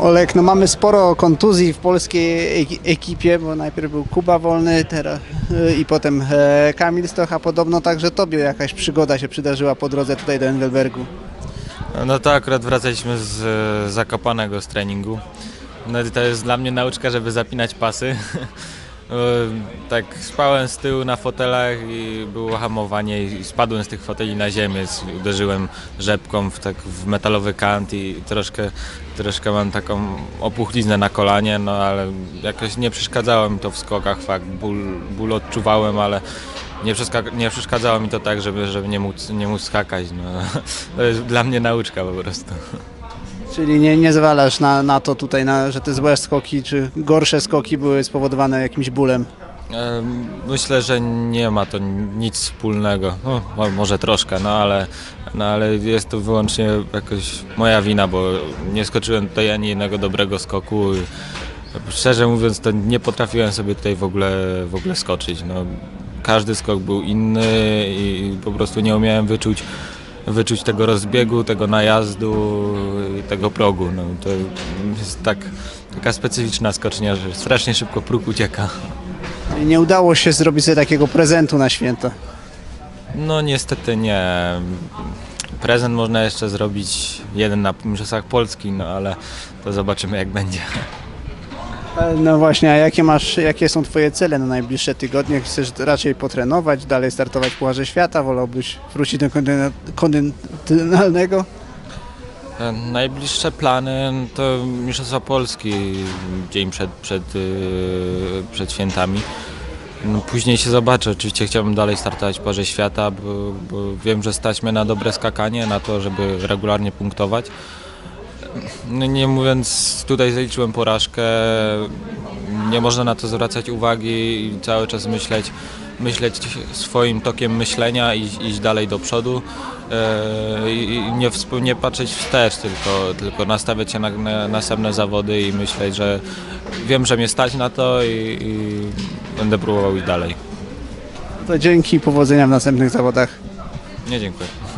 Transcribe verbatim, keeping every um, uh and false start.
Olek, no mamy sporo kontuzji w polskiej ekipie, bo najpierw był Kuba Wolny teraz, i potem Kamil Stoch, a podobno także tobie jakaś przygoda się przydarzyła po drodze tutaj do Engelbergu. No to akurat wracaliśmy z Zakopanego, z treningu. No i to jest dla mnie nauczka, żeby zapinać pasy. Tak spałem z tyłu na fotelach i było hamowanie i spadłem z tych foteli na ziemię, uderzyłem rzepką w, tak, w metalowy kant i troszkę, troszkę mam taką opuchliznę na kolanie, no ale jakoś nie przeszkadzało mi to w skokach, fakt, ból, ból odczuwałem, ale nie, nie przeszkadzało mi to tak, żeby, żeby nie móc, nie móc skakać, no. To jest dla mnie nauczka po prostu. Czyli nie, nie zwalasz na, na to tutaj, na, że te złe skoki czy gorsze skoki były spowodowane jakimś bólem? Myślę, że nie ma to nic wspólnego. No, może troszkę, no ale, no ale jest to wyłącznie jakoś moja wina, bo nie skoczyłem tutaj ani jednego dobrego skoku. Szczerze mówiąc, to nie potrafiłem sobie tutaj w ogóle, w ogóle skoczyć. No, każdy skok był inny i po prostu nie umiałem wyczuć wyczuć tego rozbiegu, tego najazdu i tego progu. No, to jest tak, taka specyficzna skocznia, że strasznie szybko próg ucieka. I nie udało się zrobić sobie takiego prezentu na święta? No niestety nie. Prezent można jeszcze zrobić jeden na Mistrzostwach Polski, no ale to zobaczymy, jak będzie. No właśnie, a jakie, masz, jakie są twoje cele na najbliższe tygodnie? Chcesz raczej potrenować, dalej startować w Pucharze Świata? Wolałbyś wrócić do kontynentalnego? Najbliższe plany to Mistrzostwa Polski dzień przed, przed, przed świętami. No, później się zobaczę. Oczywiście chciałbym dalej startować w Pucharze Świata, bo, bo wiem, że stać mnie na dobre skakanie, na to, żeby regularnie punktować. No nie mówiąc, tutaj zaliczyłem porażkę, nie można na to zwracać uwagi i cały czas myśleć, myśleć swoim tokiem myślenia i iść dalej do przodu i nie, nie patrzeć wstecz, tylko, tylko nastawiać się na, na następne zawody i myśleć, że wiem, że mnie stać na to i, i będę próbował i dalej. To dzięki, powodzenia w następnych zawodach. Nie, dziękuję.